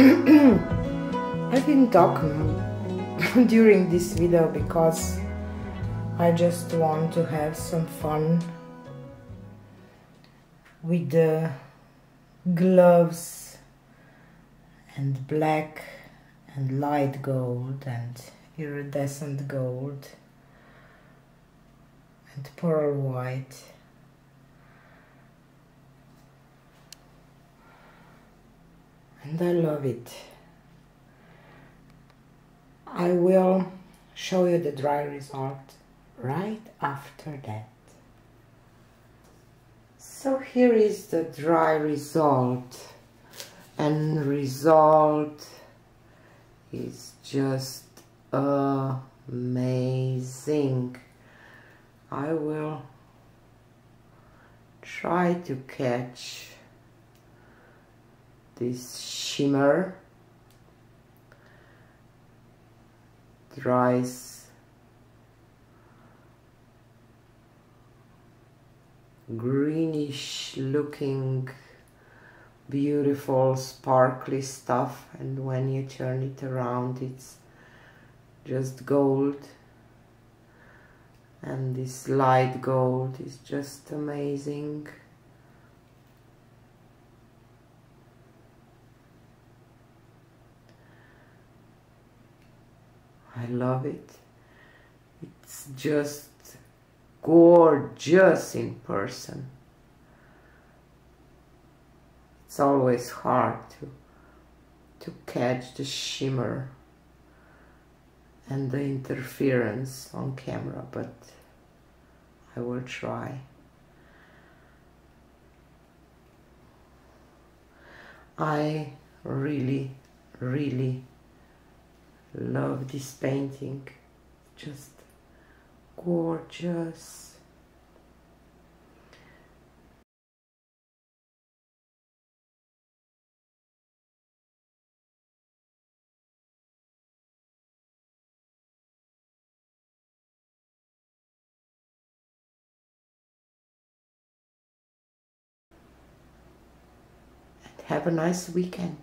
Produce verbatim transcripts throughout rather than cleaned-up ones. I've been talking during this video because I just want to have some fun with the gloves and black and light gold and iridescent gold and pearl white. And I love it. I will show you the dry result right after that. So here is the dry result, and result is just amazing. I will try to catch this shimmer. Dries greenish looking beautiful sparkly stuff, and when you turn it around it's just gold, and this light gold is just amazing. I love it. It's just gorgeous in person. It's always hard to to catch the shimmer and the interference on camera, but I will try. I really, really love this painting, just gorgeous. And have a nice weekend.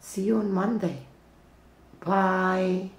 See you on Monday. Bye.